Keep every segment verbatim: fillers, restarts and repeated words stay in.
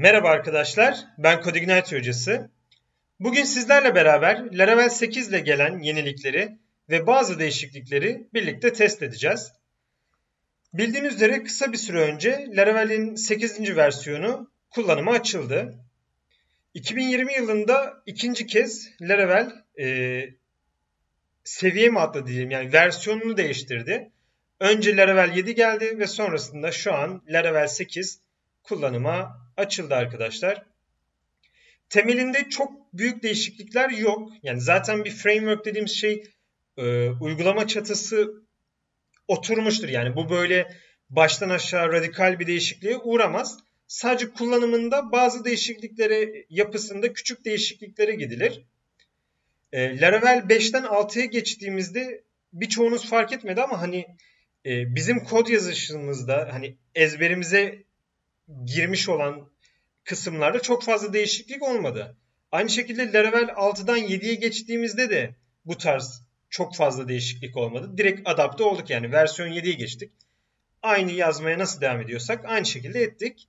Merhaba arkadaşlar, ben Codeigniter Hocası. Bugün sizlerle beraber Laravel sekiz ile gelen yenilikleri ve bazı değişiklikleri birlikte test edeceğiz. Bildiğiniz üzere kısa bir süre önce Laravel'in sekizinci versiyonu kullanıma açıldı. iki bin yirmi yılında ikinci kez Laravel e, seviye mi atladı diyeyim, yani versiyonunu değiştirdi. Önce Laravel yedi geldi ve sonrasında şu an Laravel sekiz kullanıma açıldı arkadaşlar. Temelinde çok büyük değişiklikler yok. Yani zaten bir framework dediğimiz şey e, uygulama çatısı oturmuştur. Yani bu böyle baştan aşağı radikal bir değişikliğe uğramaz. Sadece kullanımında bazı değişikliklere, yapısında küçük değişikliklere gidilir. E, Laravel beşten altıya geçtiğimizde birçoğunuz fark etmedi ama hani e, bizim kod yazışımızda hani ezberimize girmiş olan kısımlarda çok fazla değişiklik olmadı. Aynı şekilde Laravel altıdan yediye geçtiğimizde de bu tarz çok fazla değişiklik olmadı. Direkt adapte olduk, yani versiyon yediye geçtik. Aynı yazmaya nasıl devam ediyorsak aynı şekilde ettik.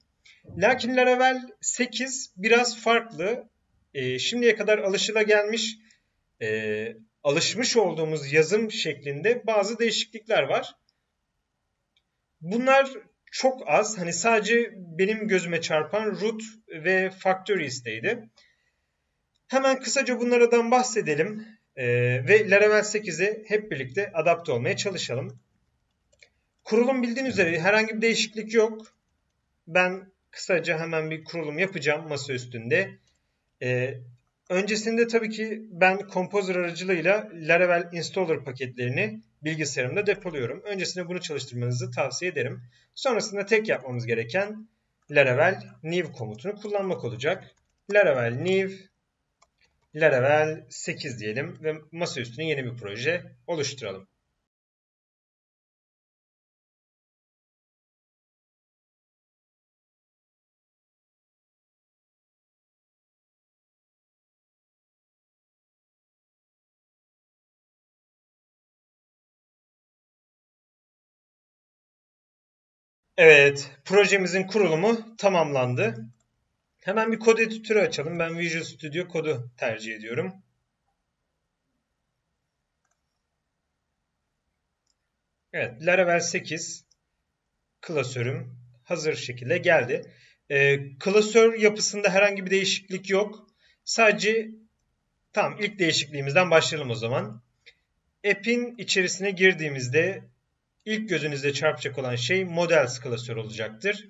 Lakin Laravel sekiz biraz farklı. E, şimdiye kadar alışılagelmiş, e, alışmış olduğumuz yazım şeklinde bazı değişiklikler var. Bunlar çok az. Hani sadece benim gözüme çarpan ROUTE ve FACTORIES'teydi. Hemen kısaca bunlardan bahsedelim. Ee, ve Laravel sekize hep birlikte adapte olmaya çalışalım. Kurulum bildiğiniz üzere herhangi bir değişiklik yok. Ben kısaca hemen bir kurulum yapacağım masa üstünde. Ee, öncesinde tabii ki ben Composer aracılığıyla Laravel Installer paketlerini bilgisayarımda depoluyorum. Öncesinde bunu çalıştırmanızı tavsiye ederim. Sonrasında tek yapmamız gereken Laravel new komutunu kullanmak olacak. Laravel new Laravel sekiz diyelim ve masa üstüne yeni bir proje oluşturalım. Evet, projemizin kurulumu tamamlandı. Hemen bir kod editörü açalım. Ben Visual Studio kodu tercih ediyorum. Evet, Laravel sekiz klasörüm hazır şekilde geldi. Ee, klasör yapısında herhangi bir değişiklik yok. Sadece tamam, ilk değişikliğimizden başlayalım o zaman. App'in içerisine girdiğimizde İlk gözünüzde çarpacak olan şey MODELS klasörü olacaktır.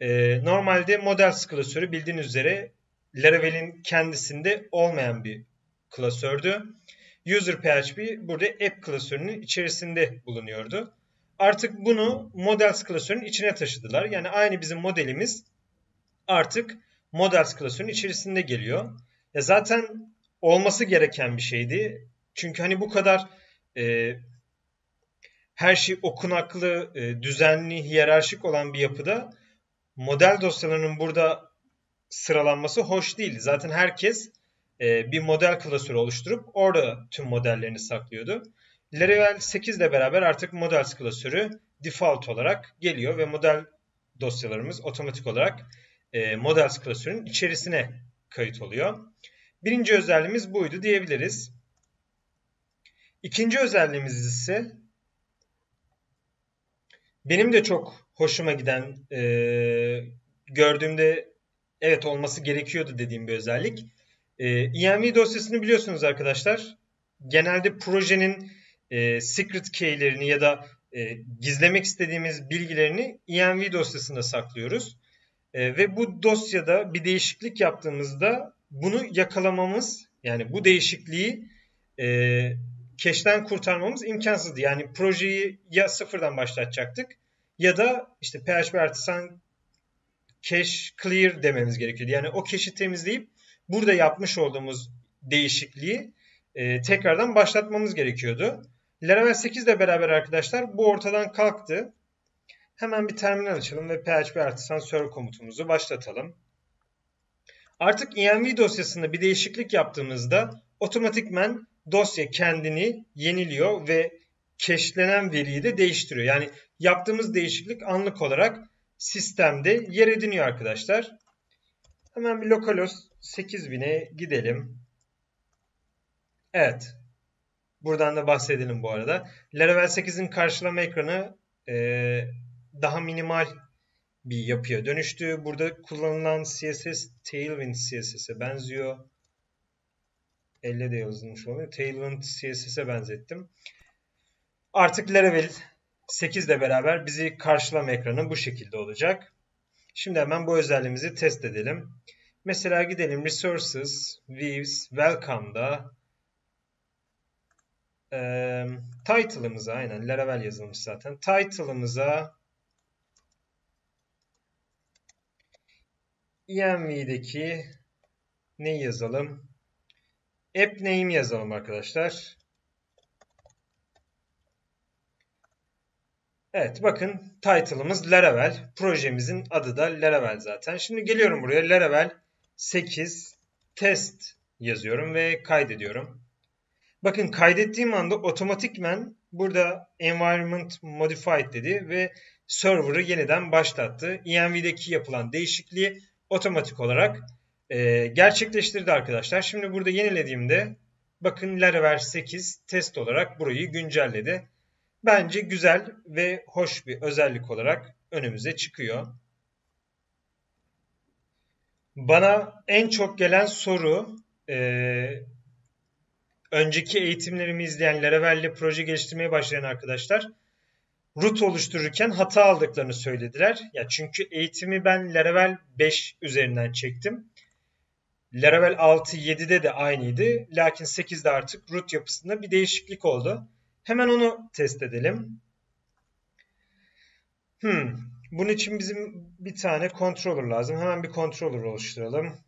Ee, normalde MODELS klasörü bildiğiniz üzere Laravel'in kendisinde olmayan bir klasördü. User P H P burada App klasörünün içerisinde bulunuyordu. Artık bunu MODELS klasörünün içine taşıdılar. Yani aynı bizim modelimiz artık MODELS klasörünün içerisinde geliyor. Ya zaten olması gereken bir şeydi. Çünkü hani bu kadar E, her şey okunaklı, düzenli, hiyerarşik olan bir yapıda model dosyalarının burada sıralanması hoş değil. Zaten herkes bir model klasörü oluşturup orada tüm modellerini saklıyordu. Laravel sekiz ile beraber artık models klasörü default olarak geliyor ve model dosyalarımız otomatik olarak models klasörünün içerisine kayıt oluyor. Birinci özelliğimiz buydu diyebiliriz. İkinci özelliğimiz ise benim de çok hoşuma giden, e, gördüğümde evet olması gerekiyordu dediğim bir özellik. E, env dosyasını biliyorsunuz arkadaşlar. Genelde projenin e, secret key'lerini ya da e, gizlemek istediğimiz bilgilerini env dosyasında saklıyoruz. E, ve bu dosyada bir değişiklik yaptığımızda bunu yakalamamız, yani bu değişikliği E, cache'den kurtarmamız imkansızdı. Yani projeyi ya sıfırdan başlatacaktık ya da işte P H P artisan cache clear dememiz gerekiyordu. Yani o cache'i temizleyip burada yapmış olduğumuz değişikliği e, tekrardan başlatmamız gerekiyordu. Laravel sekiz ile beraber arkadaşlar bu ortadan kalktı. Hemen bir terminal açalım ve P H P artisan serve komutumuzu başlatalım. Artık env dosyasında bir değişiklik yaptığımızda otomatikmen dosya kendini yeniliyor ve cache'lenen veriyi de değiştiriyor. Yani yaptığımız değişiklik anlık olarak sistemde yer ediniyor arkadaşlar. Hemen bir localhost sekiz bin'e gidelim. Evet. Buradan da bahsedelim bu arada. Laravel sekiz'in karşılama ekranı e, daha minimal bir yapıya dönüştü. Burada kullanılan C S S Tailwind C S S'e benziyor. elle de yazılmış oluyor. Tailwind C S S'e benzettim. Artık Laravel sekiz ile beraber bizi karşılama ekranı bu şekilde olacak. Şimdi hemen bu özelliğimizi test edelim. Mesela gidelim Resources, Views, Welcome'da e, Title'ımıza, aynen Laravel yazılmış zaten. Title'ımıza env'deki ne yazalım? App name yazalım arkadaşlar. Evet, bakın title'ımız Laravel. Projemizin adı da Laravel zaten. Şimdi geliyorum buraya. Laravel sekiz test yazıyorum ve kaydediyorum. Bakın kaydettiğim anda otomatikmen burada environment modified dedi ve server'ı yeniden başlattı. env'deki yapılan değişikliği otomatik olarak e, gerçekleştirdi arkadaşlar. Şimdi burada yenilediğimde bakın Laravel sekiz test olarak burayı güncelledi. Bence güzel ve hoş bir özellik olarak önümüze çıkıyor. Bana en çok gelen soru, e, önceki eğitimlerimi izleyen Laravel'le proje geliştirmeye başlayan arkadaşlar ROUTE oluştururken hata aldıklarını söylediler. Ya çünkü eğitimi ben Laravel beş üzerinden çektim. Laravel altı yedi'de de aynıydı. Lakin sekiz'de artık ROUTE yapısında bir değişiklik oldu. Hemen onu test edelim. Hmm. Bunun için bizim bir tane controller lazım. Hemen bir controller oluşturalım.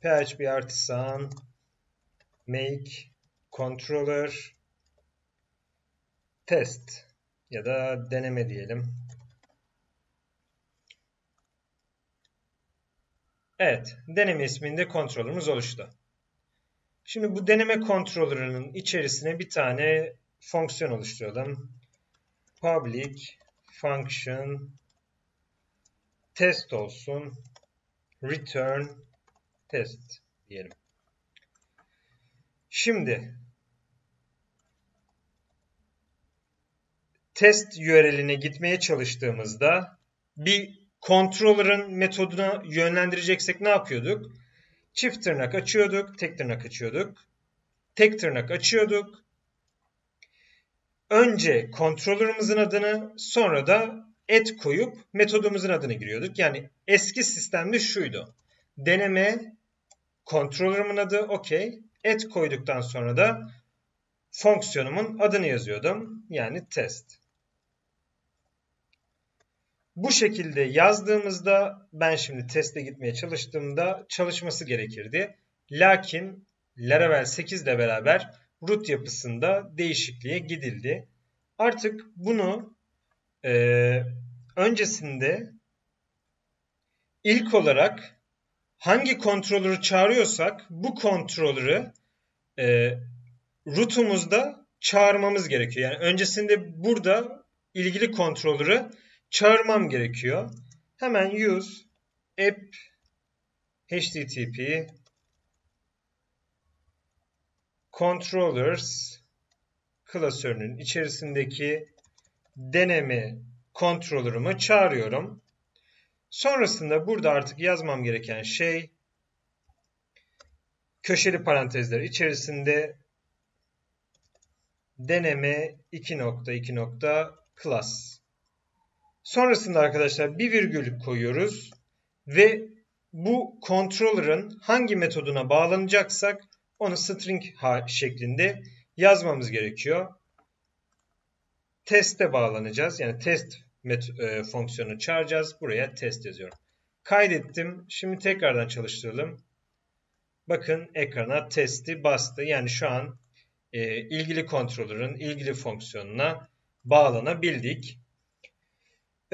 P H P artisan make controller test ya da deneme diyelim. Evet, deneme isminde controller'ımız oluştu. Şimdi bu deneme controller'ının içerisine bir tane fonksiyon oluşturalım. Public function test olsun. Return test diyelim. Şimdi test U R L'ine gitmeye çalıştığımızda bir controller'ın metoduna yönlendireceksek ne yapıyorduk? Çift tırnak açıyorduk, tek tırnak açıyorduk, tek tırnak açıyorduk. Önce controller'ımızın adını, sonra da et koyup metodumuzun adını giriyorduk. Yani eski sistemde şuydu. Deneme, controller'ımın adı, okey. Et koyduktan sonra da fonksiyonumun adını yazıyordum. Yani test. Bu şekilde yazdığımızda ben şimdi teste gitmeye çalıştığımda çalışması gerekirdi. Lakin Laravel sekiz ile beraber route yapısında değişikliğe gidildi. Artık bunu e, öncesinde ilk olarak hangi kontrolörü çağırıyorsak bu kontrolörü e, route'umuzda çağırmamız gerekiyor. Yani öncesinde burada ilgili kontrolörü çağırmam gerekiyor. Hemen use app H T T P controllers klasörünün içerisindeki deneme kontrolörümü çağırıyorum. Sonrasında burada artık yazmam gereken şey köşeli parantezler içerisinde deneme iki nokta iki nokta class. Sonrasında arkadaşlar bir virgül koyuyoruz ve bu controller'ın hangi metoduna bağlanacaksak onu string şeklinde yazmamız gerekiyor. Test'e bağlanacağız. Yani test e, fonksiyonu çağıracağız. Buraya test yazıyorum. Kaydettim. Şimdi tekrardan çalıştıralım. Bakın ekrana test'i bastı. Yani şu an e, ilgili controller'ın ilgili fonksiyonuna bağlanabildik.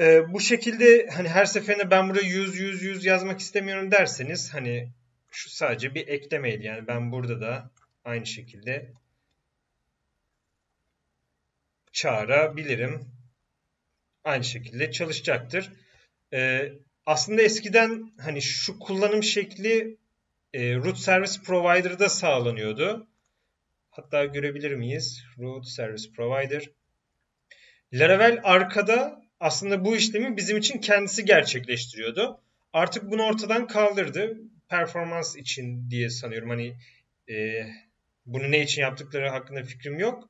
Ee, bu şekilde hani her seferinde ben buraya yüz yüz yüz yazmak istemiyorum derseniz hani şu sadece bir eklemeydi. Yani ben burada da aynı şekilde çağırabilirim. Aynı şekilde çalışacaktır. Ee, aslında eskiden hani şu kullanım şekli e, root service provider'da sağlanıyordu. Hatta görebilir miyiz? Root service provider. Laravel arkada aslında bu işlemi bizim için kendisi gerçekleştiriyordu. Artık bunu ortadan kaldırdı. Performans için diye sanıyorum. Hani e, bunu ne için yaptıkları hakkında fikrim yok.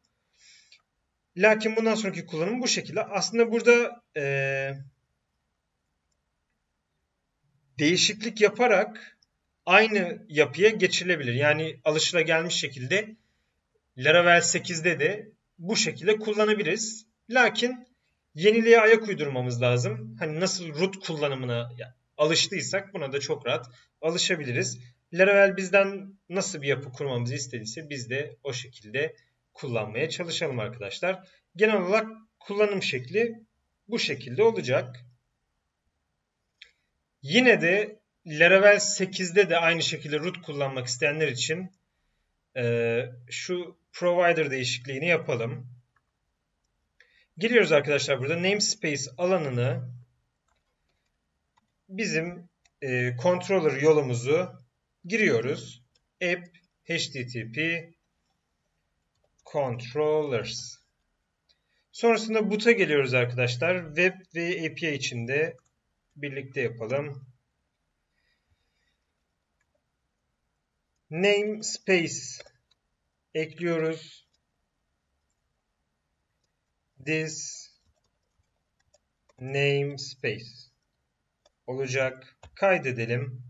Lakin bundan sonraki kullanım bu şekilde. Aslında burada e, değişiklik yaparak aynı yapıya geçilebilir. Yani alışılagelmiş şekilde Laravel sekizde de bu şekilde kullanabiliriz. Lakin yeniliğe ayak uydurmamız lazım. Hani nasıl root kullanımına alıştıysak buna da çok rahat alışabiliriz. Laravel bizden nasıl bir yapı kurmamızı istediyse biz de o şekilde kullanmaya çalışalım arkadaşlar. Genel olarak kullanım şekli bu şekilde olacak. Yine de Laravel sekizde de aynı şekilde root kullanmak isteyenler için e, şu provider değişikliğini yapalım. Geliyoruz arkadaşlar, burada namespace alanını bizim e, controller yolumuzu giriyoruz. App H T T P controllers. Sonrasında boot'a geliyoruz arkadaşlar. Web ve A P I içinde birlikte yapalım. Namespace ekliyoruz. This namespace olacak. Kaydedelim.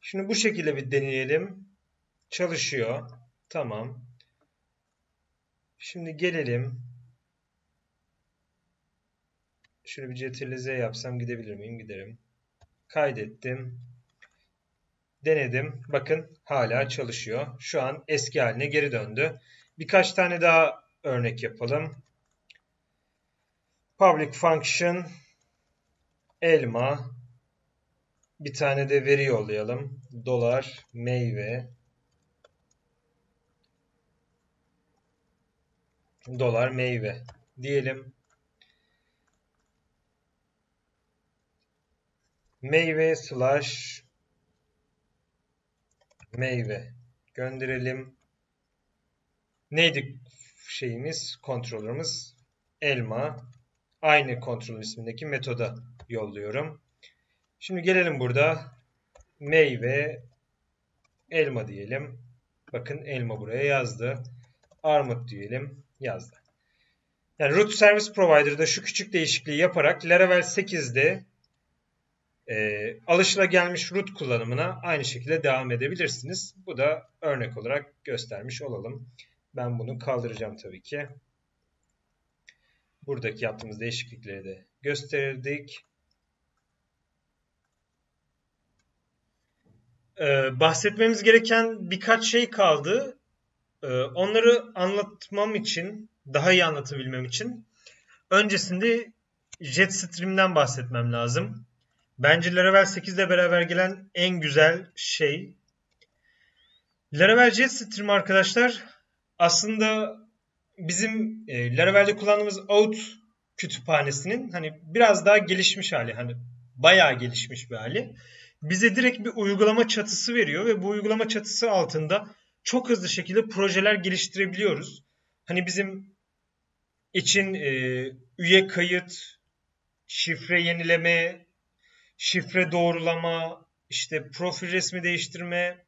Şimdi bu şekilde bir deneyelim. Çalışıyor. Tamam. Şimdi gelelim. Şöyle bir Ctrl Z yapsam gidebilir miyim? Giderim. Kaydettim. Denedim. Bakın hala çalışıyor. Şu an eski haline geri döndü. Birkaç tane daha örnek yapalım. Public function elma. Bir tane de veri yollayalım. Dolar meyve. Dolar meyve diyelim. Meyve slash meyve gönderelim. Neydi şeyimiz, kontrolümüz? Elma. Aynı kontrol ismindeki metoda yolluyorum. Şimdi gelelim burada. Meyve elma diyelim. Bakın elma buraya yazdı. Armut diyelim. Yazdı. Yani root service provider'da şu küçük değişikliği yaparak Laravel sekizde e, alışılagelmiş root kullanımına aynı şekilde devam edebilirsiniz. Bu da örnek olarak göstermiş olalım. Ben bunu kaldıracağım tabii ki. Buradaki yaptığımız değişiklikleri de gösterdik. Ee, bahsetmemiz gereken birkaç şey kaldı. Ee, onları anlatmam için, daha iyi anlatabilmem için öncesinde JetStream'den bahsetmem lazım. Bence Laravel sekiz ile beraber gelen en güzel şey. Laravel JetStream arkadaşlar aslında bizim e, Laravel'de kullandığımız ROUTE kütüphanesinin hani biraz daha gelişmiş hali, hani bayağı gelişmiş bir hali. Bize direkt bir uygulama çatısı veriyor ve bu uygulama çatısı altında çok hızlı şekilde projeler geliştirebiliyoruz. Hani bizim için e, üye kayıt, şifre yenileme, şifre doğrulama, işte profil resmi değiştirme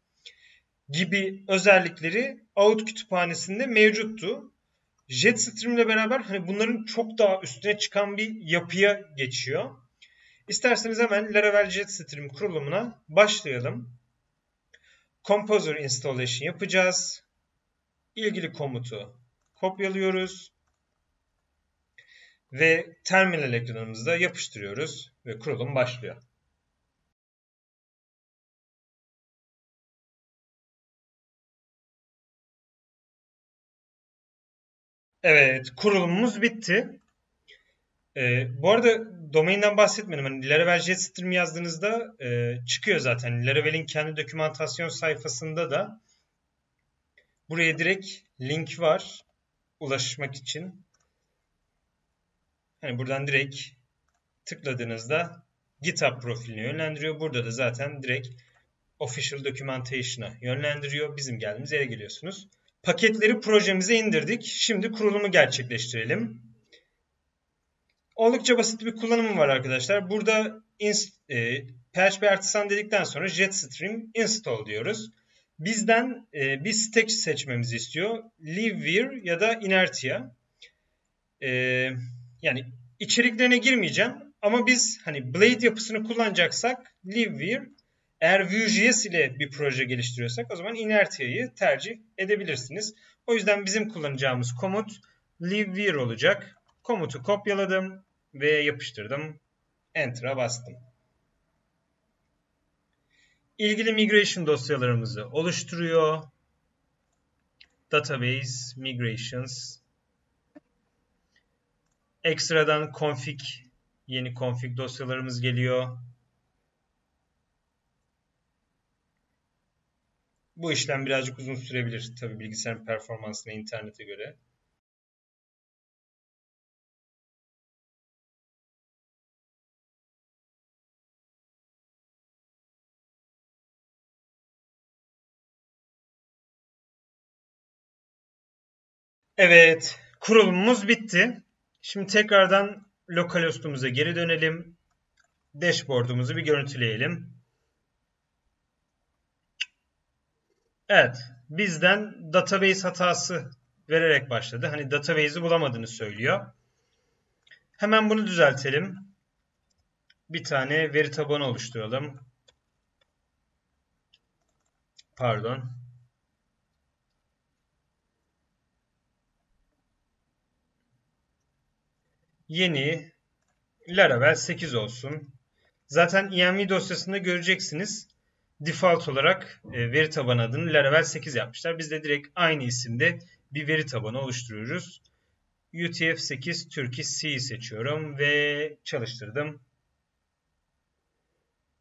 gibi özellikleri ROUTE kütüphanesinde mevcuttu. JetStream ile beraber hani bunların çok daha üstüne çıkan bir yapıya geçiyor. İsterseniz hemen Laravel JetStream kurulumuna başlayalım. Composer installation yapacağız. İlgili komutu kopyalıyoruz. Ve terminal ekranımızda yapıştırıyoruz. Ve kurulum başlıyor. Evet, kurulumumuz bitti. Ee, bu arada domainden bahsetmedim. Hani Laravel JetStream yazdığınızda e, çıkıyor zaten. Laravel'in kendi dokümantasyon sayfasında da buraya direkt link var ulaşmak için. Hani buradan direkt tıkladığınızda GitHub profiline yönlendiriyor. Burada da zaten direkt Official Documentation'a yönlendiriyor. Bizim geldiğimiz yere geliyorsunuz. Paketleri projemize indirdik. Şimdi kurulumu gerçekleştirelim. Oldukça basit bir kullanımı var arkadaşlar. Burada e, P H P Artisan dedikten sonra JetStream install diyoruz. Bizden e, bir stack seçmemizi istiyor. Livewire ya da Inertia. E, yani içeriklerine girmeyeceğim. Ama biz hani Blade yapısını kullanacaksak Livewire, eğer Vue.js ile bir proje geliştiriyorsak o zaman Inertia'yı tercih edebilirsiniz. O yüzden bizim kullanacağımız komut Livewire olacak. Komutu kopyaladım ve yapıştırdım. Enter'a bastım. İlgili migration dosyalarımızı oluşturuyor. Database, migrations. Ekstradan config, yeni config dosyalarımız geliyor. Bu işlem birazcık uzun sürebilir tabii bilgisayarın performansına, internete göre. Evet, kurulumumuz bitti. Şimdi tekrardan lokal hostumuza geri dönelim. Dashboard'umuzu bir görüntüleyelim. Evet, bizden database hatası vererek başladı. Hani database'i bulamadığını söylüyor. Hemen bunu düzeltelim. Bir tane veri tabanı oluşturalım. Pardon. Yeni Laravel sekiz olsun. Zaten env dosyasında göreceksiniz. Default olarak veri tabanı adını Laravel sekiz yapmışlar. Biz de direkt aynı isimde bir veri tabanı oluşturuyoruz. U T F sekiz Turkey C'yi seçiyorum ve çalıştırdım.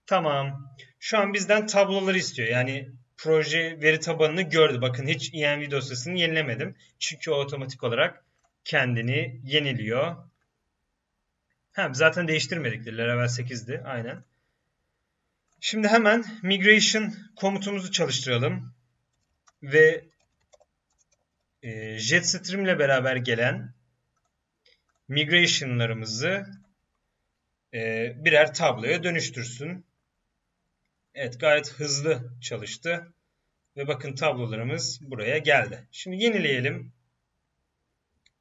Tamam. Şu an bizden tabloları istiyor. Yani proje veri tabanını gördü. Bakın hiç env dosyasını yenilemedim. Çünkü o otomatik olarak kendini yeniliyor. Ha, zaten değiştirmedikleri Laravel sekizdi. Aynen. Şimdi hemen migration komutumuzu çalıştıralım. Ve e, JetStream ile beraber gelen migration'larımızı e, birer tabloya dönüştürsün. Evet, gayet hızlı çalıştı. Ve bakın tablolarımız buraya geldi. Şimdi yenileyelim.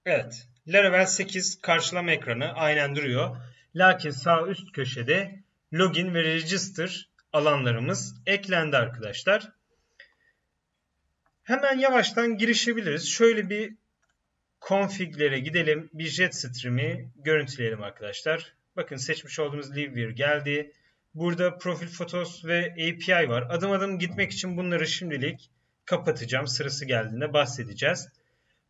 Evet. Laravel sekiz karşılama ekranı aynen duruyor. Lakin sağ üst köşede login ve register alanlarımız eklendi arkadaşlar. Hemen yavaştan girişebiliriz. Şöyle bir config'lere gidelim. Bir JetStream'i görüntüleyelim arkadaşlar. Bakın seçmiş olduğumuz Livewire geldi. Burada profil fotos ve A P I var. Adım adım gitmek için bunları şimdilik kapatacağım. Sırası geldiğinde bahsedeceğiz.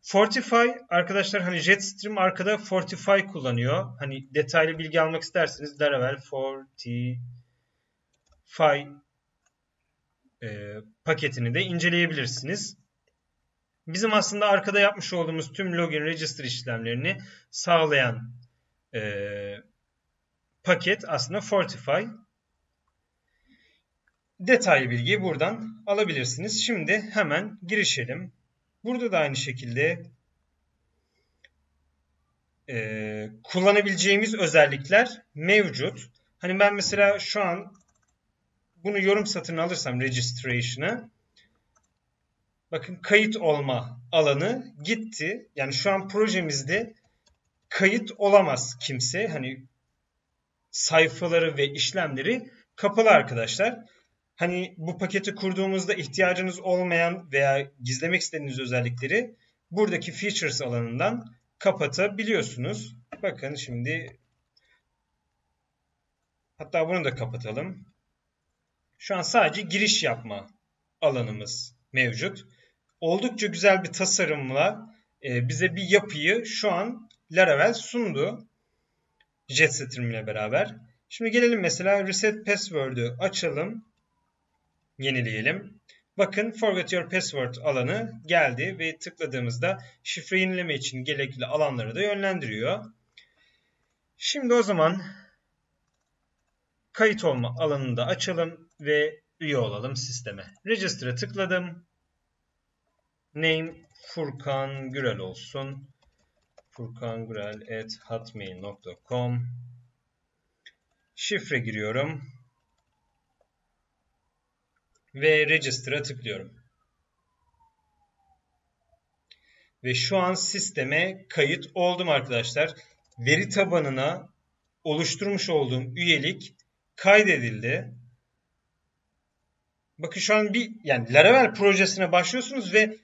Fortify arkadaşlar, hani JetStream arkada Fortify kullanıyor. Hani detaylı bilgi almak isterseniz Laravel Fortify e, paketini de inceleyebilirsiniz. Bizim aslında arkada yapmış olduğumuz tüm login register işlemlerini sağlayan e, paket aslında Fortify. Detaylı bilgiyi buradan alabilirsiniz. Şimdi hemen girişelim. Burada da aynı şekilde e, kullanabileceğimiz özellikler mevcut. Hani ben mesela şu an bunu yorum satırına alırsam registration'ı, bakın kayıt olma alanı gitti. Yani şu an projemizde kayıt olamaz kimse. Hani sayfaları ve işlemleri kapalı arkadaşlar. Hani bu paketi kurduğumuzda ihtiyacınız olmayan veya gizlemek istediğiniz özellikleri buradaki features alanından kapatabiliyorsunuz. Bakın şimdi, hatta bunu da kapatalım. Şu an sadece giriş yapma alanımız mevcut. Oldukça güzel bir tasarımla bize bir yapıyı şu an Laravel sundu. JetStream ile beraber. Şimdi gelelim mesela reset password'ü açalım. Yenileyelim. Bakın forget your password alanı geldi ve tıkladığımızda şifre yenileme için gerekli alanları da yönlendiriyor. Şimdi o zaman kayıt olma alanını da açalım ve üye olalım sisteme. Register'a tıkladım. Name Furkan Gürel olsun. furkan gürel at hotmail nokta com. Şifre giriyorum. Ve Register'a tıklıyorum. Ve şu an sisteme kayıt oldum arkadaşlar. Veri tabanına oluşturmuş olduğum üyelik kaydedildi. Bakın şu an bir yani Laravel projesine başlıyorsunuz ve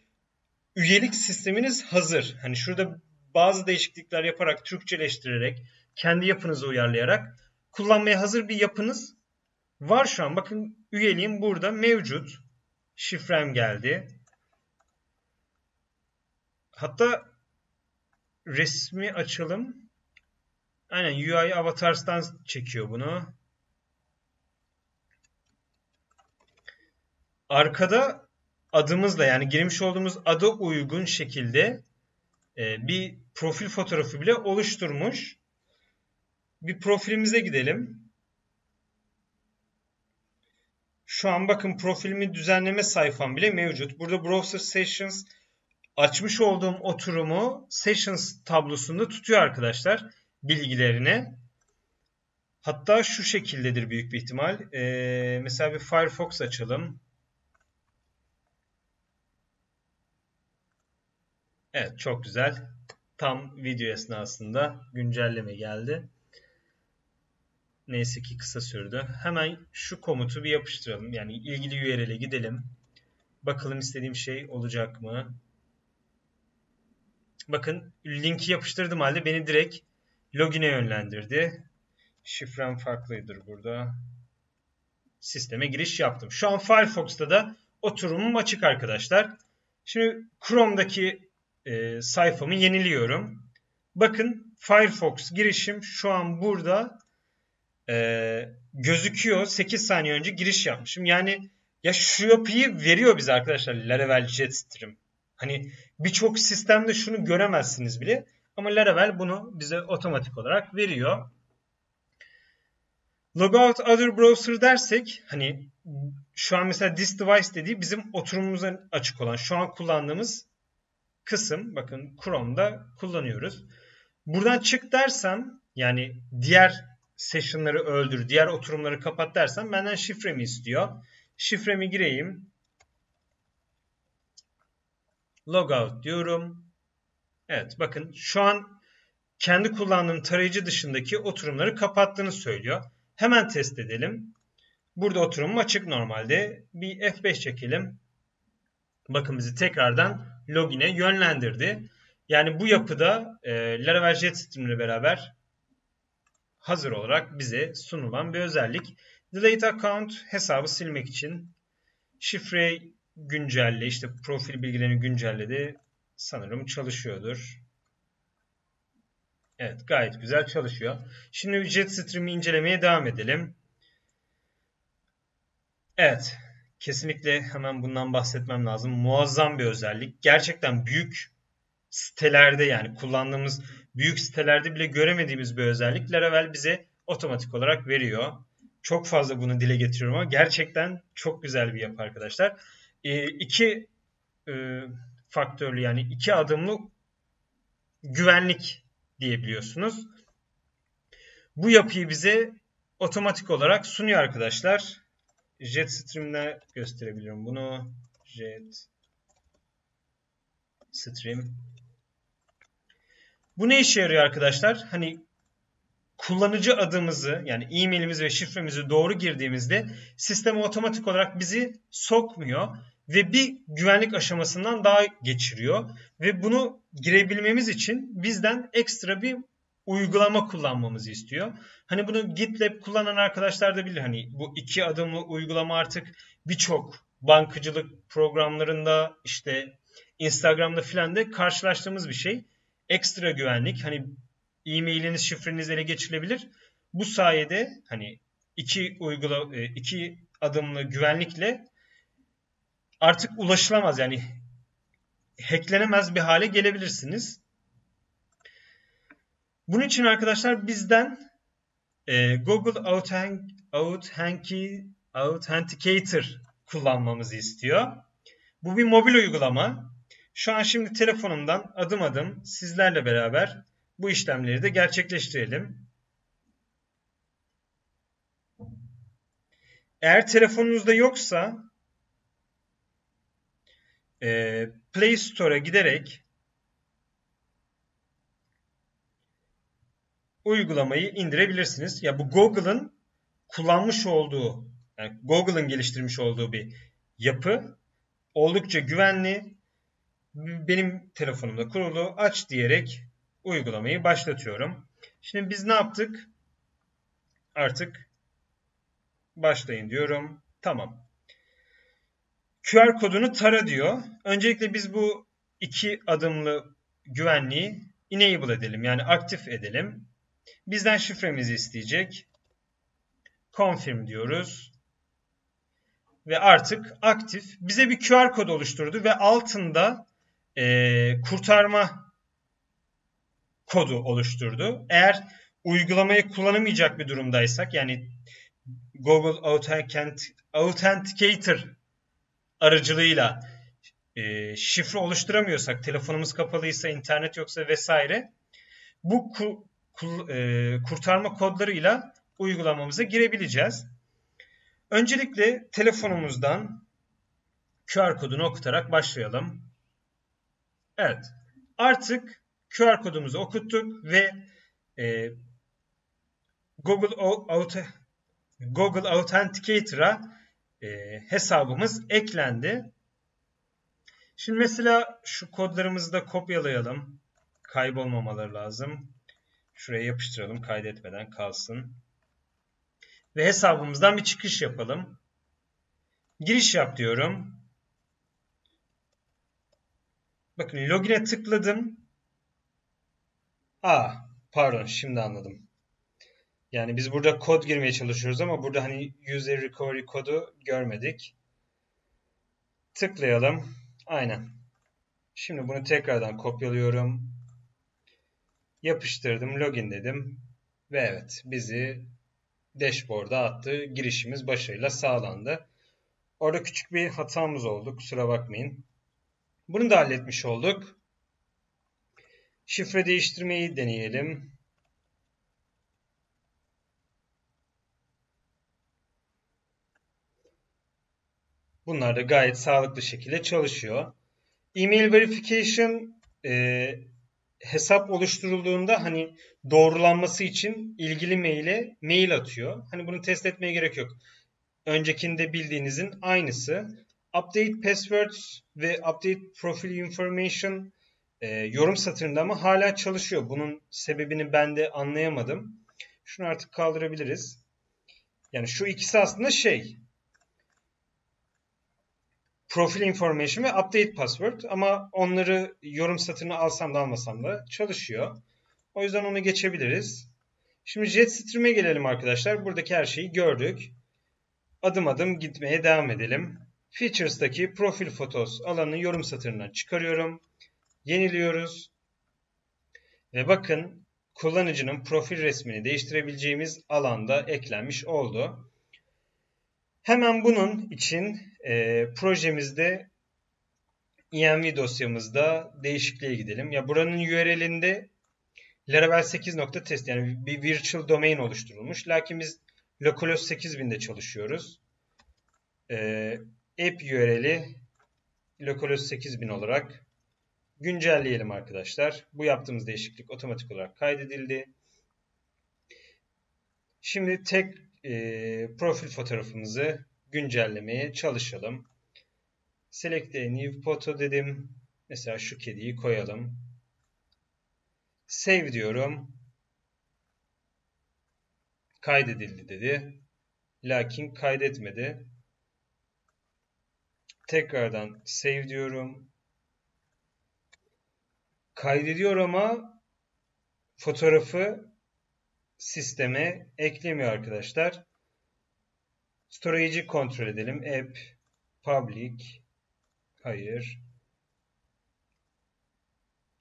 üyelik sisteminiz hazır. Hani şurada bazı değişiklikler yaparak, Türkçeleştirerek, kendi yapınızı uyarlayarak kullanmaya hazır bir yapınız var şu an. Bakın üyeliğim burada mevcut. Şifrem geldi. Hatta resmi açalım. Aynen U I Avatars'tan çekiyor bunu. Arkada adımızla yani girmiş olduğumuz ada uygun şekilde bir profil fotoğrafı bile oluşturmuş. Bir profilimize gidelim. Şu an bakın profilimi düzenleme sayfam bile mevcut. Burada Browser Sessions açmış olduğum oturumu Sessions tablosunda tutuyor arkadaşlar bilgilerini. Hatta şu şekildedir büyük bir ihtimal. Ee, mesela bir Firefox açalım. Evet, çok güzel. Tam video esnasında güncelleme geldi. Neyse ki kısa sürdü. Hemen şu komutu bir yapıştıralım. Yani ilgili U R L'e gidelim. Bakalım istediğim şey olacak mı? Bakın linki yapıştırdım halde beni direkt login'e yönlendirdi. Şifrem farklıdır burada. Sisteme giriş yaptım. Şu an Firefox'ta da oturumum açık arkadaşlar. Şimdi Chrome'daki e, sayfamı yeniliyorum. Bakın Firefox girişim şu an burada e, gözüküyor. sekiz saniye önce giriş yapmışım. Yani ya şu yapıyı veriyor bize arkadaşlar Laravel JetStream. Hani birçok sistemde şunu göremezsiniz bile ama Laravel bunu bize otomatik olarak veriyor. Logout other browser dersek hani şu an mesela this device dediği bizim oturumumuza açık olan şu an kullandığımız kısım. Bakın Chrome'da kullanıyoruz. Buradan çık dersem yani diğer session'ları öldür, diğer oturumları kapat dersem benden şifremi istiyor. Şifremi gireyim. Logout diyorum. Evet bakın şu an kendi kullandığım tarayıcı dışındaki oturumları kapattığını söylüyor. Hemen test edelim. Burada oturumum açık normalde. Bir F beş çekelim. Bakın bizi tekrardan login'e yönlendirdi. Yani bu yapıda e, Laravel JetStream ile beraber hazır olarak bize sunulan bir özellik. Delete account hesabı silmek için şifreyi güncelle, işte profil bilgilerini güncelledi. Sanırım çalışıyordur. Evet, gayet güzel çalışıyor. Şimdi JetStream'i incelemeye devam edelim. Evet, kesinlikle hemen bundan bahsetmem lazım. Muazzam bir özellik. Gerçekten büyük sitelerde yani kullandığımız büyük sitelerde bile göremediğimiz bir özellik Laravel bize otomatik olarak veriyor. Çok fazla bunu dile getiriyorum ama gerçekten çok güzel bir yapı arkadaşlar. İki e, faktörlü yani iki adımlı güvenlik diyebiliyorsunuz. Bu yapıyı bize otomatik olarak sunuyor arkadaşlar. JetStream'de gösterebilirim bunu. JetStream. Bu ne işe yarıyor arkadaşlar? Hani kullanıcı adımızı yani e-mailimizi ve şifremizi doğru girdiğimizde sisteme otomatik olarak bizi sokmuyor. Ve bir güvenlik aşamasından daha geçiriyor. Ve bunu girebilmemiz için bizden ekstra bir uygulama kullanmamızı istiyor. Hani bunu GitLab kullanan arkadaşlar da bilir. Hani bu iki adımlı uygulama artık birçok bankacılık programlarında işte Instagram'da filan da karşılaştığımız bir şey. Ekstra güvenlik. Hani e-mailiniz, şifreniz ele geçirilebilir. Bu sayede hani iki, uygula, iki adımlı güvenlikle artık ulaşılamaz yani hacklenemez bir hale gelebilirsiniz. Bunun için arkadaşlar bizden e, Google Authenticator kullanmamızı istiyor. Bu bir mobil uygulama. Şu an şimdi telefonumdan adım adım sizlerle beraber bu işlemleri de gerçekleştirelim. Eğer telefonunuzda yoksa Play Store'a giderek uygulamayı indirebilirsiniz. Ya bu Google'ın kullanmış olduğu, yani Google'ın geliştirmiş olduğu bir yapı. Oldukça güvenli. Benim telefonumda kurulu. Aç diyerek uygulamayı başlatıyorum. Şimdi biz ne yaptık? Artık başlayın diyorum. Tamam. Q R kodunu tara diyor. Öncelikle biz bu iki adımlı güvenliği enable edelim. Yani aktif edelim. Bizden şifremizi isteyecek. Confirm diyoruz. Ve artık aktif. Bize bir Q R kodu oluşturdu ve altında e, kurtarma kodu oluşturdu. Eğer uygulamayı kullanamayacak bir durumdaysak, yani Google Authenticator aracılığıyla e, şifre oluşturamıyorsak, telefonumuz kapalıysa, internet yoksa vesaire, bu ku, ku, e, kurtarma kodlarıyla uygulamamıza girebileceğiz. Öncelikle telefonumuzdan Q R kodunu okutarak başlayalım. Evet. Artık Q R kodumuzu okuttuk ve e, Google, Auth Google Authenticator'a e, hesabımız eklendi. Şimdi mesela şu kodlarımızı da kopyalayalım. Kaybolmamaları lazım. Şuraya yapıştıralım, kaydetmeden kalsın. Ve hesabımızdan bir çıkış yapalım. Giriş yap diyorum. Bakın login'e tıkladım. Aa, pardon, şimdi anladım. Yani biz burada kod girmeye çalışıyoruz ama burada hani user recovery kodu görmedik. Tıklayalım. Aynen. Şimdi bunu tekrardan kopyalıyorum. Yapıştırdım. Login dedim. Ve evet, bizi dashboard'a attı. Girişimiz başarıyla sağlandı. Orada küçük bir hatamız oldu. Kusura bakmayın. Bunu da halletmiş olduk. Şifre değiştirmeyi deneyelim. Bunlar da gayet sağlıklı şekilde çalışıyor. E-mail verification e, hesap oluşturulduğunda hani doğrulanması için ilgili maile mail atıyor. Hani bunu test etmeye gerek yok. Öncekinde bildiğinizin aynısı. Update passwords ve update profile information e, yorum satırında ama hala çalışıyor. Bunun sebebini ben de anlayamadım. Şunu artık kaldırabiliriz. Yani şu ikisi aslında şey. Profile information ve update password, ama onları yorum satırına alsam da almasam da çalışıyor. O yüzden onu geçebiliriz. Şimdi JetStream'e gelelim arkadaşlar. Buradaki her şeyi gördük. Adım adım gitmeye devam edelim. Features'taki profil fotos alanını yorum satırından çıkarıyorum. Yeniliyoruz. Ve bakın kullanıcının profil resmini değiştirebileceğimiz alanda eklenmiş oldu. Hemen bunun için e, projemizde env dosyamızda değişikliğe gidelim. Ya buranın U R L'inde Laravel sekiz nokta test, yani bir virtual domain oluşturulmuş. Lakin biz localhost sekiz binde çalışıyoruz. E, app U R L'i localhost sekiz bin olarak güncelleyelim arkadaşlar. Bu yaptığımız değişiklik otomatik olarak kaydedildi. Şimdi tek E, profil fotoğrafımızı güncellemeye çalışalım. Select a new photo dedim. Mesela şu kediyi koyalım. Save diyorum. Kaydedildi dedi. Lakin kaydetmedi. Tekrardan save diyorum. Kaydediyor ama fotoğrafı sisteme eklemiyor arkadaşlar. Storage'i kontrol edelim. App, public, hayır.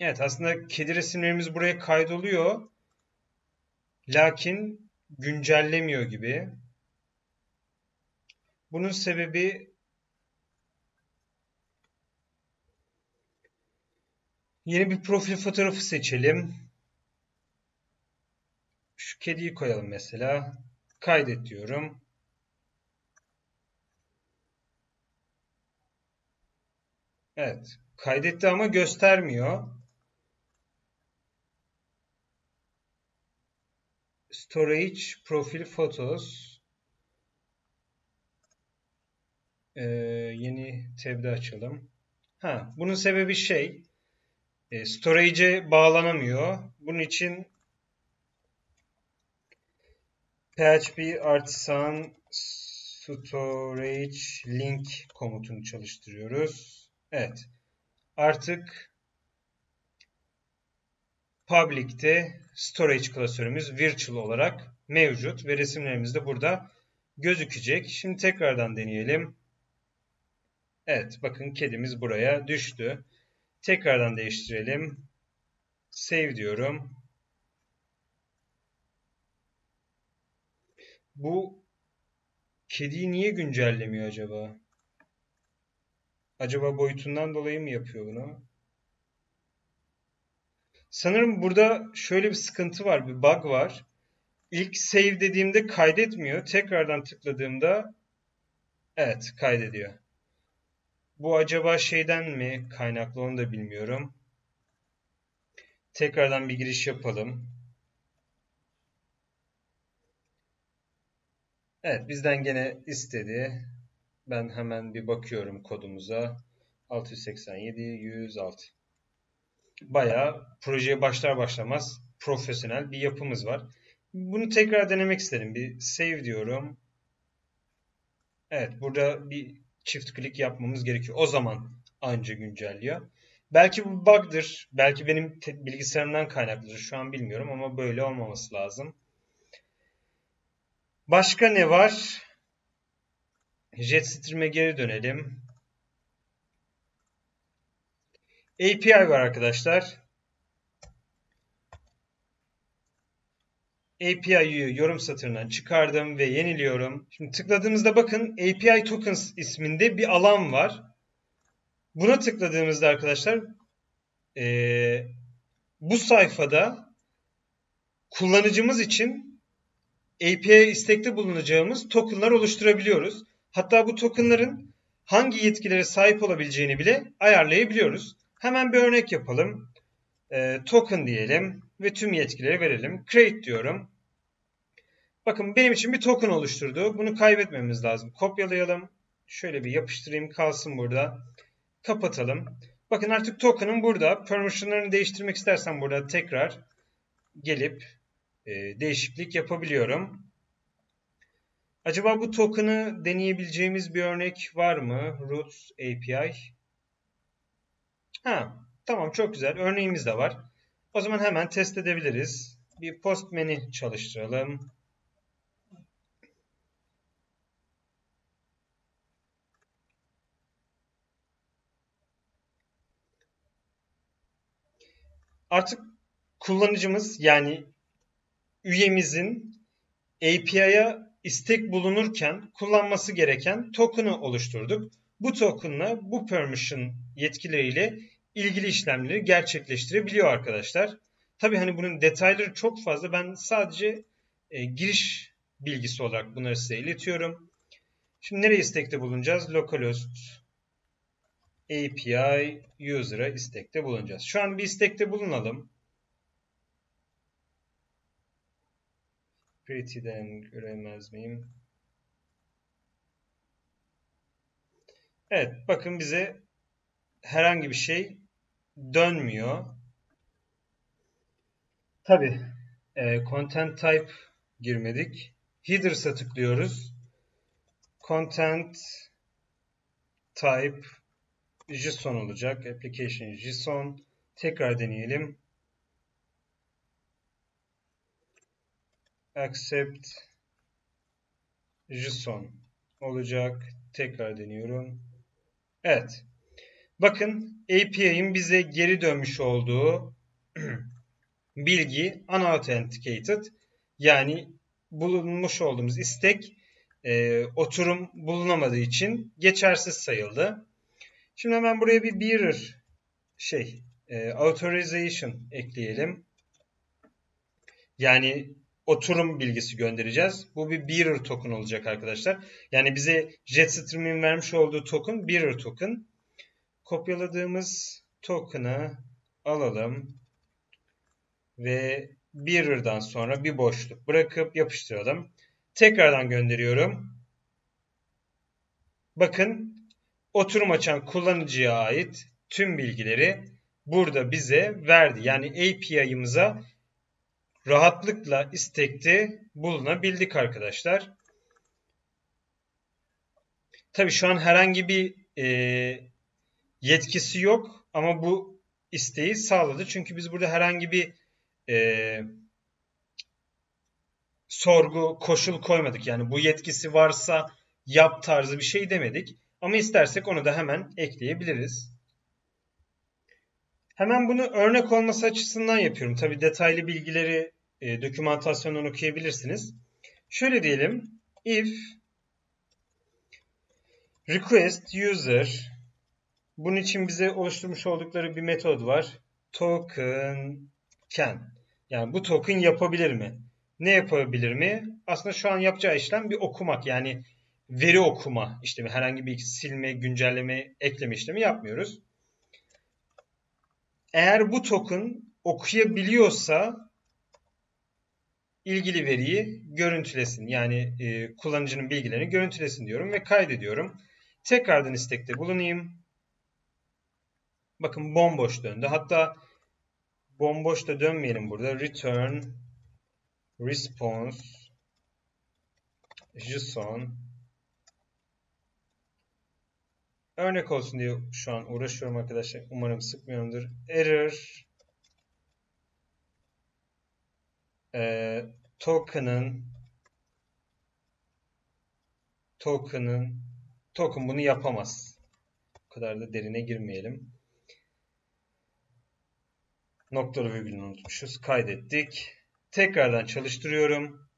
Evet, aslında kedi resimlerimiz buraya kaydoluyor. Lakin güncellemiyor gibi. Bunun sebebi yeni bir profil fotoğrafı seçelim. Şu kediyi koyalım mesela. Kaydet diyorum. Evet. Kaydetti ama göstermiyor. Storage, profil, photos. Ee, yeni tab'de açalım. Ha, bunun sebebi şey. E, Storage'e bağlanamıyor. Bunun için P H P artisan storage link komutunu çalıştırıyoruz. Evet. Artık public'te storage klasörümüz virtual olarak mevcut ve resimlerimiz de burada gözükecek. Şimdi tekrardan deneyelim. Evet, bakın kedimiz buraya düştü. Tekrardan değiştirelim. Save diyorum. Bu kediyi niye güncellemiyor acaba? Acaba boyutundan dolayı mı yapıyor bunu? Sanırım burada şöyle bir sıkıntı var, bir bug var. İlk save dediğimde kaydetmiyor. Tekrardan tıkladığımda evet, kaydediyor. Bu acaba şeyden mi kaynaklı onu da bilmiyorum. Tekrardan bir giriş yapalım. Evet, bizden gene istedi. Ben hemen bir bakıyorum kodumuza. altı yüz seksen yedi yüz altı. Bayağı projeye başlar başlamaz profesyonel bir yapımız var. Bunu tekrar denemek isterim. Bir save diyorum. Evet, burada bir çift klik yapmamız gerekiyor. O zaman anca güncelliyor. Belki bu bug'dır. Belki benim bilgisayarımdan kaynaklıdır. Şu an bilmiyorum ama böyle olmaması lazım. Başka ne var? JetStream'e geri dönelim. A P I var arkadaşlar. A P I'yi yorum satırından çıkardım ve yeniliyorum. Şimdi tıkladığımızda bakın A P I Tokens isminde bir alan var. Buna tıkladığımızda arkadaşlar ee, bu sayfada kullanıcımız için A P I'ye istekte bulunacağımız tokenlar oluşturabiliyoruz. Hatta bu tokenların hangi yetkilere sahip olabileceğini bile ayarlayabiliyoruz. Hemen bir örnek yapalım. E, token diyelim ve tüm yetkileri verelim. Create diyorum. Bakın benim için bir token oluşturdu. Bunu kaybetmemiz lazım. Kopyalayalım. Şöyle bir yapıştırayım. Kalsın burada. Kapatalım. Bakın artık token'ım burada. Permission'larını değiştirmek istersen burada tekrar gelip e, değişiklik yapabiliyorum. Acaba bu token'ı deneyebileceğimiz bir örnek var mı? Route A P I. Ha, tamam, çok güzel. Örneğimiz de var. O zaman hemen test edebiliriz. Bir post menü çalıştıralım. Artık kullanıcımız yani üyemizin A P I'ye istek bulunurken kullanması gereken token'ı oluşturduk. Bu token'la bu permission yetkileriyle ilgili işlemleri gerçekleştirebiliyor arkadaşlar. Tabii hani bunun detayları çok fazla. Ben sadece e, giriş bilgisi olarak bunları size iletiyorum. Şimdi nereye istekte bulunacağız? Localhost A P I user'a istekte bulunacağız. Şu an bir istekte bulunalım. Pretty'den göremez miyim? Evet, bakın bize herhangi bir şey dönmüyor. Tabi e, content type girmedik. Headers'a tıklıyoruz. Content type JSON olacak. Application JSON. Tekrar deneyelim. Accept JSON olacak. Tekrar deniyorum. Evet. Bakın A P I'nin bize geri dönmüş olduğu bilgi unauthenticated, yani bulunmuş olduğumuz istek e, oturum bulunamadığı için geçersiz sayıldı. Şimdi hemen buraya bir bearer şey e, authorization ekleyelim. Yani oturum bilgisi göndereceğiz. Bu bir bearer token olacak arkadaşlar. Yani bize JetStream'in vermiş olduğu token bearer token. Kopyaladığımız token'ı alalım ve bearer'dan sonra bir boşluk bırakıp yapıştıralım. Tekrardan gönderiyorum. Bakın, oturum açan kullanıcıya ait tüm bilgileri burada bize verdi. Yani A P I'ımıza rahatlıkla istekte bulunabildik arkadaşlar. Tabii şu an herhangi bir e, yetkisi yok ama bu isteği sağladı. Çünkü biz burada herhangi bir e, sorgu, koşul koymadık. Yani bu yetkisi varsa yap tarzı bir şey demedik. Ama istersek onu da hemen ekleyebiliriz. Hemen bunu örnek olması açısından yapıyorum. Tabii detaylı bilgileri e, dokümantasyondan okuyabilirsiniz. Şöyle diyelim. If request user, bunun için bize oluşturmuş oldukları bir metod var. Token can. Yani bu token yapabilir mi? Ne yapabilir mi? Aslında şu an yapacağı işlem bir okumak. Yani veri okuma işlemi. Herhangi bir silme, güncelleme, ekleme işlemi yapmıyoruz. Eğer bu token okuyabiliyorsa ilgili veriyi görüntülesin. Yani e, kullanıcının bilgilerini görüntülesin diyorum ve kaydediyorum. Tekrardan istekte bulunayım. Bakın bomboş döndü. Hatta bomboş da dönmeyelim burada. Return response JSON. Örnek olsun diye şu an uğraşıyorum arkadaşlar. Umarım sıkmıyorumdur. Error ee, token'ın token'ın token bunu yapamaz. O kadar da derine girmeyelim. Noktalı virgülünü unutmuşuz. Kaydettik. Tekrardan çalıştırıyorum.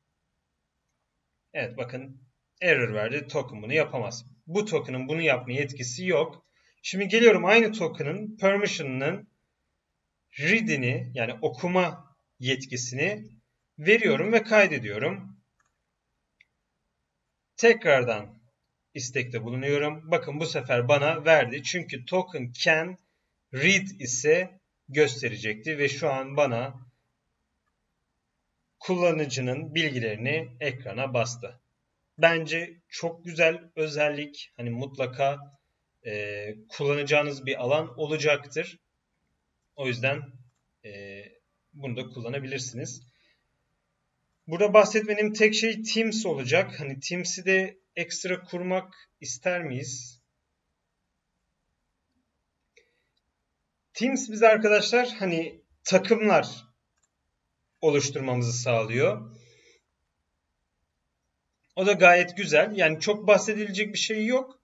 Evet, bakın error verdi. Token bunu yapamaz. Bu token'ın bunu yapma yetkisi yok. Şimdi geliyorum aynı token'ın permission'ının read'ini, yani okuma yetkisini veriyorum ve kaydediyorum. Tekrardan istekte bulunuyorum. Bakın bu sefer bana verdi. Çünkü token can read ise gösterecekti ve şu an bana kullanıcının bilgilerini ekrana bastı. Bence çok güzel özellik. Hani mutlaka e, kullanacağınız bir alan olacaktır. O yüzden e, bunu da kullanabilirsiniz. Burada bahsetmenin tek şey Teams olacak. Hani Teams'i de ekstra kurmak ister miyiz? Teams bize arkadaşlar hani takımlar oluşturmamızı sağlıyor. O da gayet güzel. Yani çok bahsedilecek bir şey yok.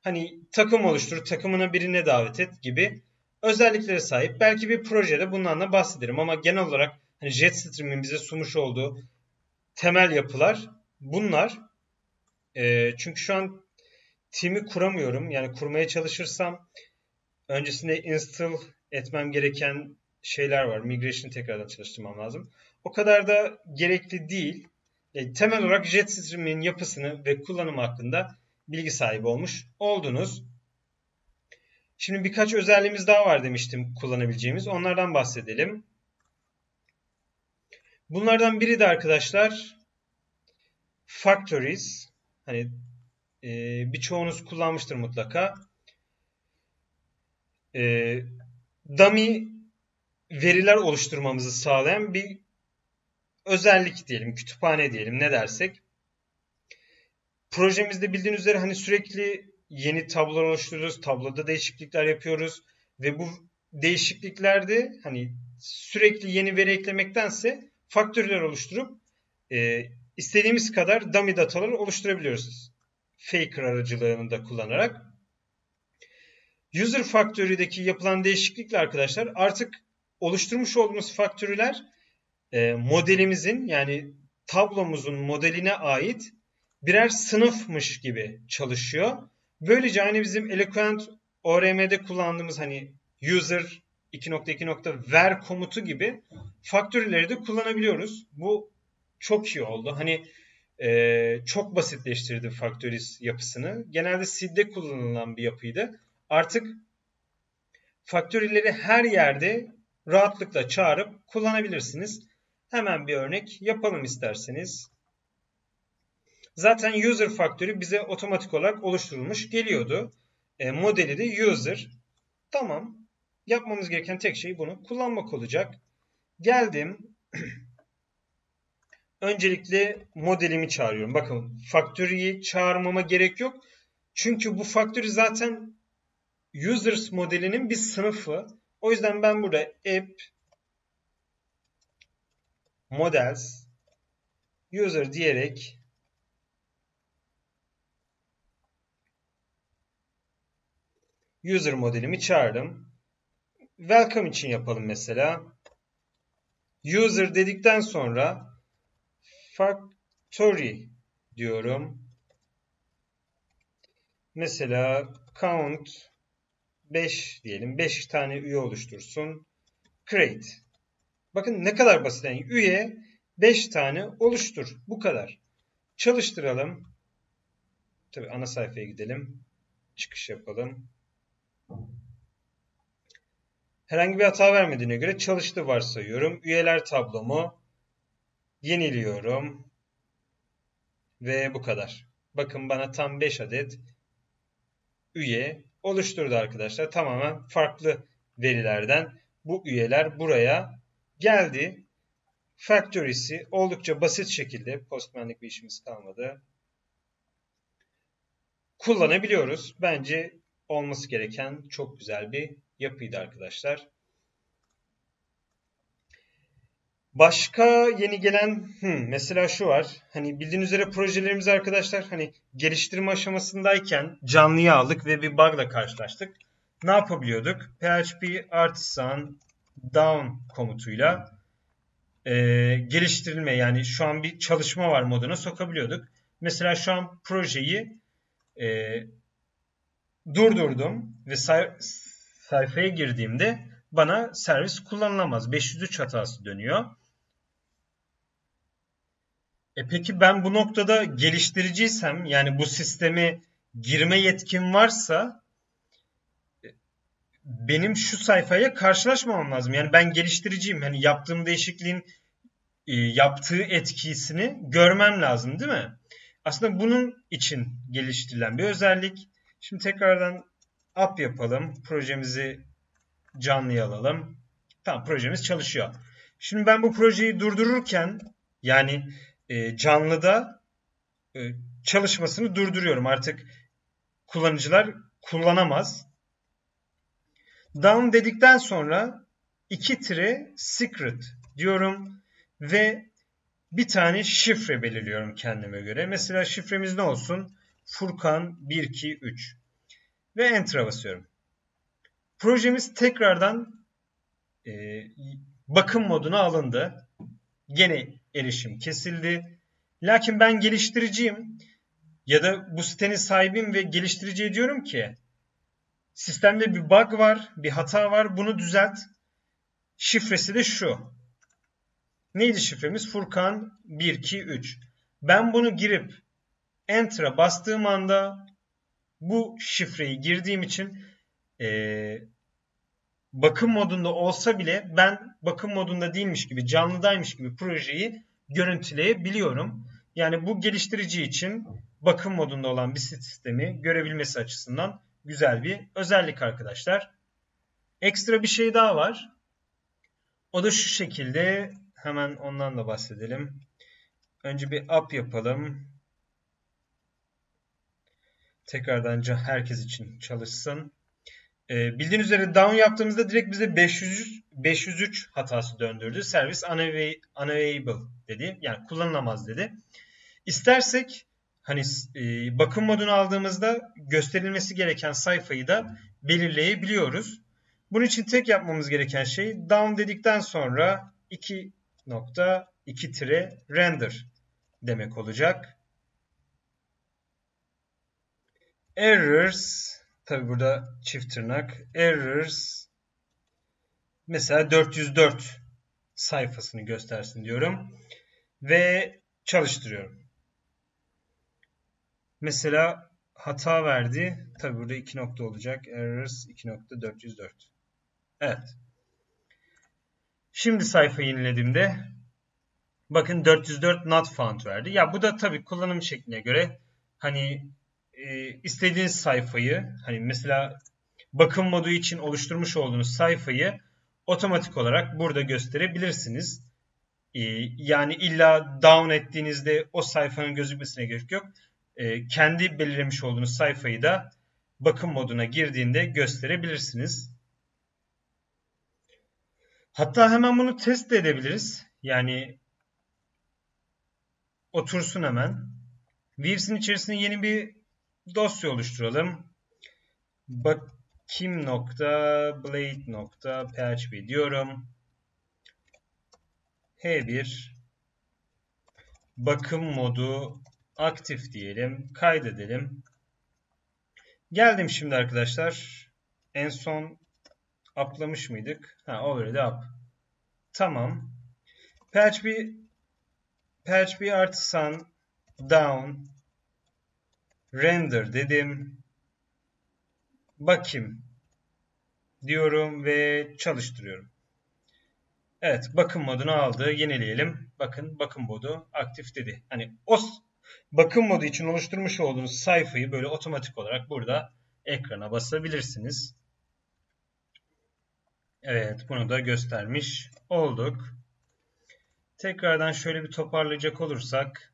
Hani takım oluştur, takımına birine davet et gibi özelliklere sahip. Belki bir projede bundan da bahsederim ama genel olarak hani JetStream'in bize sunmuş olduğu temel yapılar bunlar. E, çünkü şu an team'i kuramıyorum. Yani kurmaya çalışırsam öncesinde install etmem gereken şeyler var. Migration'ı tekrardan çalıştırmam lazım. O kadar da gerekli değil. Temel olarak JetStream'in yapısını ve kullanımı hakkında bilgi sahibi olmuş oldunuz. Şimdi birkaç özelliğimiz daha var demiştim kullanabileceğimiz. Onlardan bahsedelim. Bunlardan biri de arkadaşlar Factories. Hani e, birçoğunuz kullanmıştır mutlaka. E, dummy veriler oluşturmamızı sağlayan bir özellik diyelim, kütüphane diyelim, ne dersek. Projemizde bildiğiniz üzere hani sürekli yeni tablolar oluşturuyoruz, tabloda değişiklikler yapıyoruz ve bu değişikliklerde hani sürekli yeni veri eklemektense faktörler oluşturup e, istediğimiz kadar dummy dataları oluşturabiliyoruz. Faker aracılığını da kullanarak. User Factory'deki yapılan değişiklikle arkadaşlar artık oluşturmuş olduğumuz faktörler modelimizin, yani tablomuzun modeline ait birer sınıfmış gibi çalışıyor. Böylece hani bizim Eloquent O R M'de kullandığımız hani user iki nokta iki.ver komutu gibi faktörleri de kullanabiliyoruz. Bu çok iyi oldu. Hani e, çok basitleştirdi Factories yapısını. Genelde C D'de kullanılan bir yapıydı. Artık faktörleri her yerde rahatlıkla çağırıp kullanabilirsiniz. Hemen bir örnek yapalım isterseniz. Zaten user faktörü bize otomatik olarak oluşturulmuş geliyordu. E, modeli de user. Tamam. Yapmamız gereken tek şey bunu kullanmak olacak. Geldim. Öncelikle modelimi çağırıyorum. Bakın faktörü çağırmama gerek yok. Çünkü bu faktörü zaten users modelinin bir sınıfı. O yüzden ben burada app models user diyerek user modelimi çağırdım. Welcome için yapalım mesela. User dedikten sonra factory diyorum. Mesela count beş diyelim. beş tane üye oluştursun. Create. Bakın ne kadar basit. Yani üye beş tane oluştur. Bu kadar. Çalıştıralım. Tabii ana sayfaya gidelim. Çıkış yapalım. Herhangi bir hata vermediğine göre çalıştı varsayıyorum. Üyeler tablomu yeniliyorum. Ve bu kadar. Bakın bana tam beş adet üye oluşturdu arkadaşlar. Tamamen farklı verilerden bu üyeler buraya geldi. Factories'i oldukça basit şekilde, postmanlık bir işimiz kalmadı, kullanabiliyoruz. Bence olması gereken çok güzel bir yapıydı arkadaşlar. Başka yeni gelen hmm, mesela şu var. Hani bildiğiniz üzere projelerimiz arkadaşlar hani geliştirme aşamasındayken canlıya aldık ve bir bug'la karşılaştık. Ne yapabiliyorduk? P H P artisan down komutuyla e, geliştirilme, yani şu an bir çalışma var moduna sokabiliyorduk. Mesela şu an projeyi e, durdurdum ve say sayfaya girdiğimde bana servis kullanılamaz. beş yüz üç hatası dönüyor. E peki ben bu noktada geliştiriciysem, yani bu sisteme girme yetkim varsa benim şu sayfaya karşılaşmamam lazım. Yani ben geliştiriciyim. Hani yaptığım değişikliğin yaptığı etkisini görmem lazım değil mi? Aslında bunun için geliştirilen bir özellik. Şimdi tekrardan app yapalım. Projemizi canlıya alalım. Tamam, projemiz çalışıyor. Şimdi ben bu projeyi durdururken, yani e, canlıda e, çalışmasını durduruyorum. Artık kullanıcılar kullanamaz. Down dedikten sonra iki tire secret diyorum ve bir tane şifre belirliyorum kendime göre. Mesela şifremiz ne olsun? Furkan bir iki üç ve enter'a basıyorum. Projemiz tekrardan e, bakım moduna alındı. Gene erişim kesildi. Lakin ben geliştiriciyim ya da bu sitenin sahibiyim ve geliştiriciye diyorum ki sistemde bir bug var, bir hata var, bunu düzelt. Şifresi de şu. Neydi şifremiz? Furkan bir iki üç. Ben bunu girip enter'a bastığım anda bu şifreyi girdiğim için Ee, bakım modunda olsa bile ben bakım modunda değilmiş gibi, canlıdaymış gibi projeyi görüntüleyebiliyorum. Yani bu geliştirici için bakım modunda olan bir sistemi görebilmesi açısından güzel bir özellik arkadaşlar. Ekstra bir şey daha var. O da şu şekilde, hemen ondan da bahsedelim. Önce bir app yapalım. Tekrardan herkes için çalışsın. Bildiğiniz üzere down yaptığımızda direkt bize beş yüz üç hatası döndürdü. Servis unavailable dedi. Yani kullanılamaz dedi. İstersek hani bakım modunu aldığımızda gösterilmesi gereken sayfayı da belirleyebiliyoruz. Bunun için tek yapmamız gereken şey down dedikten sonra iki nokta iki tire render demek olacak. errors, tabi burada çift tırnak, errors mesela dört yüz dört sayfasını göstersin diyorum ve çalıştırıyorum. Mesela hata verdi. Tabi burada iki nokta olacak. Errors iki nokta dört yüz dört. Evet. Şimdi sayfa yenilediğimde bakın dört yüz dört not found verdi. Ya bu da tabi kullanım şekline göre hani e, istediğiniz sayfayı, hani mesela bakım modu için oluşturmuş olduğunuz sayfayı otomatik olarak burada gösterebilirsiniz. E, yani illa down ettiğinizde o sayfanın gözükmesine gerek yok. Kendi belirlemiş olduğunuz sayfayı da bakım moduna girdiğinde gösterebilirsiniz. Hatta hemen bunu test de edebiliriz. Yani otursun hemen. Views'in içerisinde yeni bir dosya oluşturalım. Bakim.blade.php diyorum. H bir bakım modu aktif diyelim. Kaydedelim. Geldim şimdi arkadaşlar. En son uplamış mıydık? Ha, already up. Tamam. P H P P H P artı sun down render dedim. Bakayım diyorum ve çalıştırıyorum. Evet. Bakım modunu aldı. Yenileyelim. Bakın bakım modu aktif dedi. Hani o bakım modu için oluşturmuş olduğunuz sayfayı böyle otomatik olarak burada ekrana basabilirsiniz. Evet, bunu da göstermiş olduk. Tekrardan şöyle bir toparlayacak olursak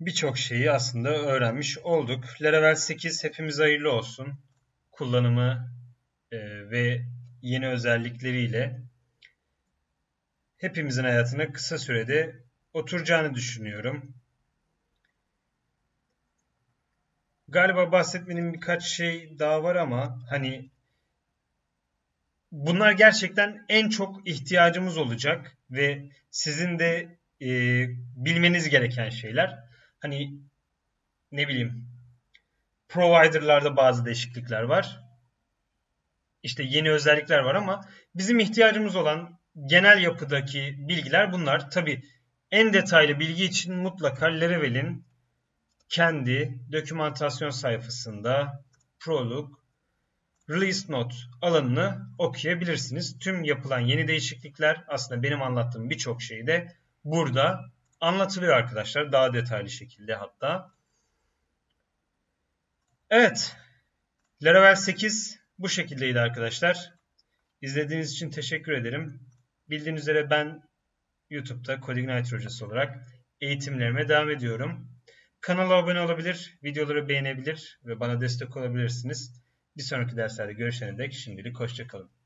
birçok şeyi aslında öğrenmiş olduk. Laravel sekiz hepimize hayırlı olsun. Kullanımı ve yeni özellikleriyle hepimizin hayatına kısa sürede oturacağını düşünüyorum. Galiba bahsetmenin birkaç şey daha var ama hani bunlar gerçekten en çok ihtiyacımız olacak ve sizin de e, bilmeniz gereken şeyler. Hani ne bileyim, provider'larda bazı değişiklikler var. İşte yeni özellikler var ama bizim ihtiyacımız olan genel yapıdaki bilgiler bunlar. Tabii en detaylı bilgi için mutlaka Laravel'in kendi dokümantasyon sayfasında prolog, release note alanını okuyabilirsiniz. Tüm yapılan yeni değişiklikler, aslında benim anlattığım birçok şey de burada anlatılıyor arkadaşlar. Daha detaylı şekilde hatta. Evet. Laravel sekiz bu şekildeydi arkadaşlar. İzlediğiniz için teşekkür ederim. Bildiğiniz üzere ben YouTube'da Codeigniter Hocası olarak eğitimlerime devam ediyorum. Kanala abone olabilir, videoları beğenebilir ve bana destek olabilirsiniz. Bir sonraki derslerde görüşene dek şimdilik hoşça kalın.